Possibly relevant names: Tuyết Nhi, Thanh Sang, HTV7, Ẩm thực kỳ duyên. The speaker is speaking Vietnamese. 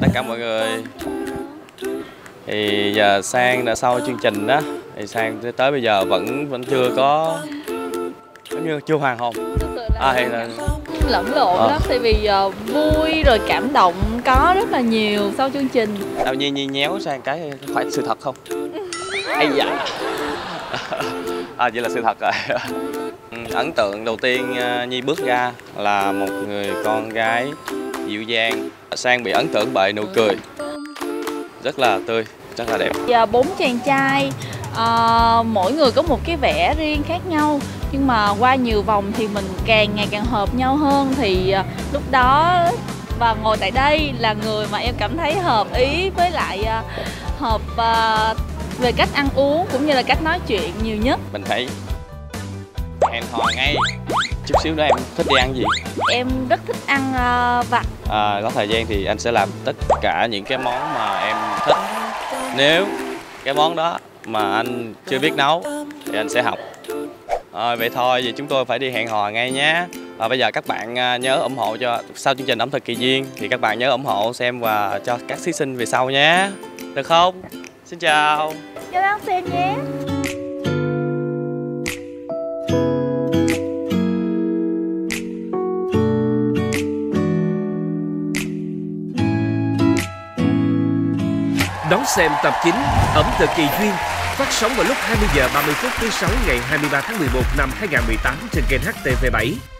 chào tất cả mọi người. Thì giờ Sang đã sau chương trình đó, thì Sang tới bây giờ vẫn chưa có, giống như chưa hoàn hồn. Hiện là lẫn lộn lắm, tại vì vui rồi cảm động có rất là nhiều sau chương trình. Tự nhiên Nhi nhéo Sang cái phải sự thật không? Ây dạ. Vậy là sự thật rồi. Ấn tượng đầu tiên Nhi bước ra là một người con gái dịu dàng. Sang bị ấn tượng bởi nụ cười rất là tươi, rất là đẹp. Giờ 4 chàng trai, mỗi người có một cái vẻ riêng khác nhau, nhưng mà qua nhiều vòng thì mình càng ngày càng hợp nhau hơn. Thì lúc đó và ngồi tại đây là người mà em cảm thấy hợp ý, với lại hợp về cách ăn uống cũng như là cách nói chuyện nhiều nhất. Mình thấy hẹn hò ngay. Chút xíu nữa em thích đi ăn gì? Em rất thích ăn vặt. Có thời gian thì anh sẽ làm tất cả những cái món mà em thích. Nếu cái món đó mà anh chưa biết nấu thì anh sẽ học. Vậy thôi, vậy chúng tôi phải đi hẹn hò ngay nhé. Bây giờ các bạn nhớ ủng hộ cho sau chương trình Ẩm thực kỳ duyên, thì các bạn nhớ ủng hộ xem và cho các thí sinh về sau nhé. Được không? Xin chào. Chào đón xem nhé. Đón xem tập 9 Ẩm thực kỳ duyên, phát sóng vào lúc 20h30 phút thứ 6 ngày 23 tháng 11 năm 2018 trên kênh HTV7.